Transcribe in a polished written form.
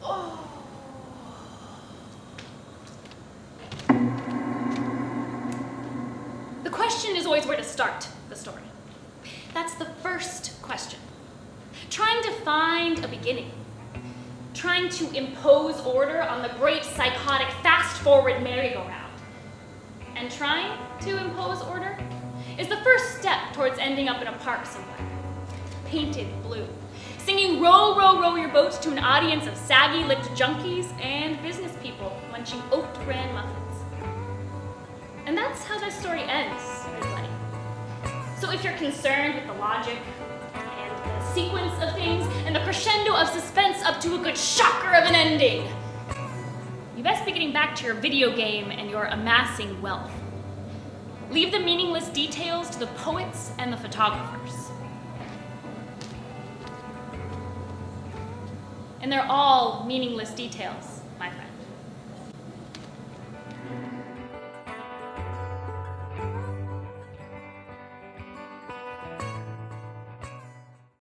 The question is always where to start the story. That's the first question. Trying to find a beginning. Trying to impose order on the great psychotic fast-forward merry-go-round. And trying to impose order is the first step towards ending up in a park somewhere. Painted blue, singing Row, Row, Row Your Boat to an audience of saggy-lipped junkies and business people munching oat bran muffins. And that's how this story ends, everybody. So if you're concerned with the logic and the sequence of things and the crescendo of suspense up to a good shocker of an ending, you best be getting back to your video game and your amassing wealth. Leave the meaningless details to the poets and the photographers. And they're all meaningless details, my friend.